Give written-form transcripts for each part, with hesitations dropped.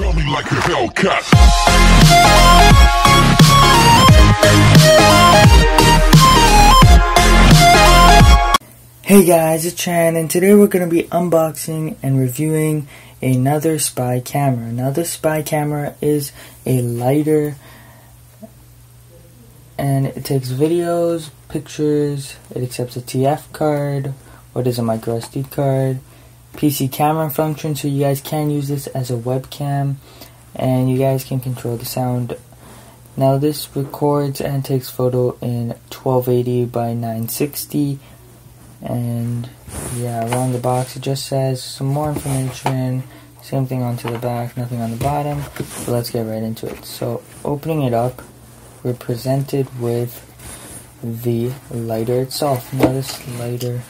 Dummy like a Hellcat. Hey guys, it's Shaan, and today we're going to be unboxing and reviewing another spy camera. Now this spy camera is a lighter, and it takes videos, pictures, it accepts a TF card, what is a micro SD card, PC camera function, so you guys can use this as a webcam, and you guys can control the sound. Now this records and takes photo in 1280 by 960, and yeah, around the box it just says some more information, same thing onto the back, nothing on the bottom, but let's get right into it. So opening it up, we're presented with the lighter itself. Now this lighter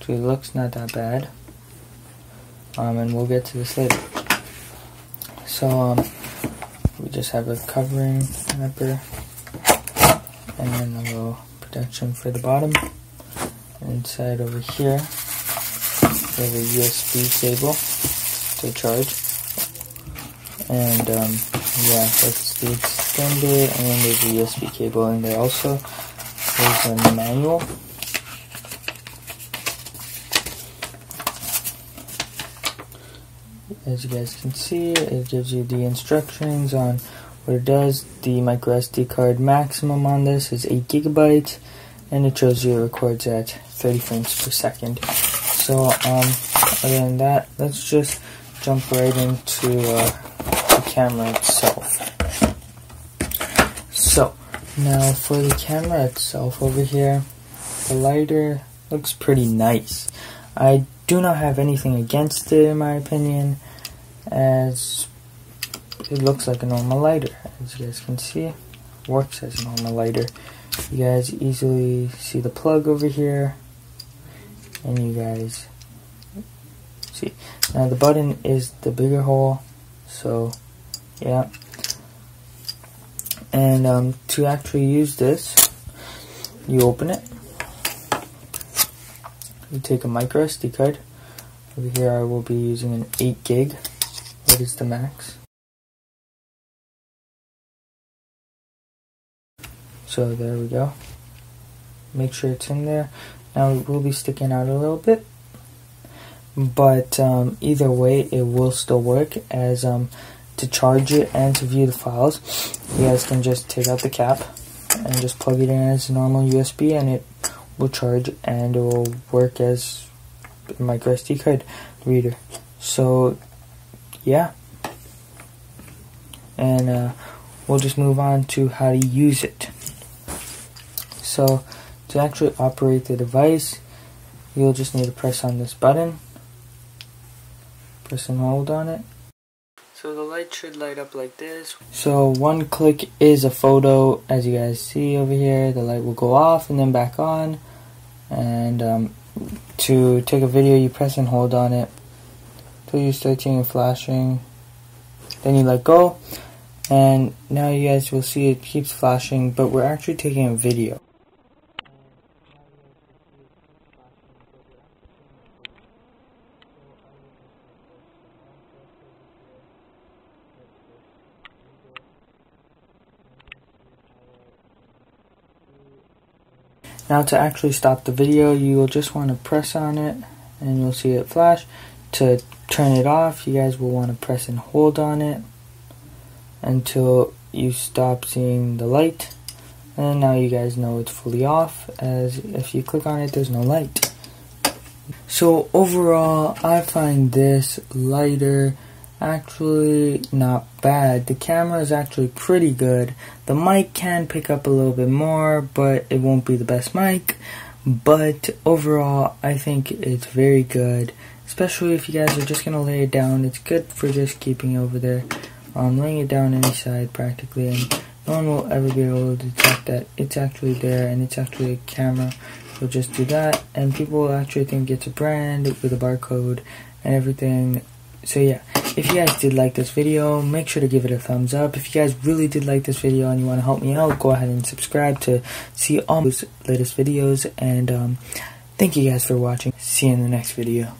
actually looks not that bad. And we'll get to this later. So, we just have a covering wrapper, and then a little protection for the bottom. Inside over here, we have a USB cable to charge. And, yeah, that's the extender, and then there's a USB cable in there also. There's a manual. As you guys can see, it gives you the instructions on what it does. The micro SD card maximum on this is 8 GB, and it shows you it records at 30 frames per second. So, other than that, let's just jump right into the camera itself. So, now for the camera itself over here, the lighter looks pretty nice. I do not have anything against it in my opinion, as it looks like a normal lighter. As you guys can see, works as a normal lighter. You guys easily see the plug over here, and you guys see. Now the button is the bigger hole, so yeah. And to actually use this, you open it. You take a micro SD card. Over here I will be using an 8 GB. That is the max. So there we go. Make sure it's in there. Now it will be sticking out a little bit, but either way it will still work, as to charge it and to view the files. You guys can just take out the cap and just plug it in as a normal USB, and it will charge and it will work as a micro SD card reader. So yeah, and we'll just move on to how to use it. So to actually operate the device, you'll just need to press on this button, press and hold on it. So the light should light up like this. So one click is a photo. As you guys see over here, the light will go off and then back on. And to take a video, you press and hold on it until you start seeing it flashing. Then you let go, and now you guys will see it keeps flashing, but we're actually taking a video. Now to actually stop the video, you will just want to press on it and you'll see it flash. To turn it off, you guys will want to press and hold on it until you stop seeing the light. And now you guys know it's fully off, as if you click on it, there's no light. So overall, I find this lighter actually not bad. The camera is actually pretty good. The mic can pick up a little bit more, but it won't be the best mic. But overall, I think it's very good, especially if you guys are just gonna lay it down. It's good for just keeping over there, laying it down any side practically, and no one will ever be able to detect that it's actually there and it's actually a camera. You'll just do that, and people will actually think it's a brand with a barcode and everything. So yeah, if you guys did like this video, make sure to give it a thumbs up. If you guys really did like this video and you want to help me out, go ahead and subscribe to see all those latest videos. And thank you guys for watching. See you in the next video.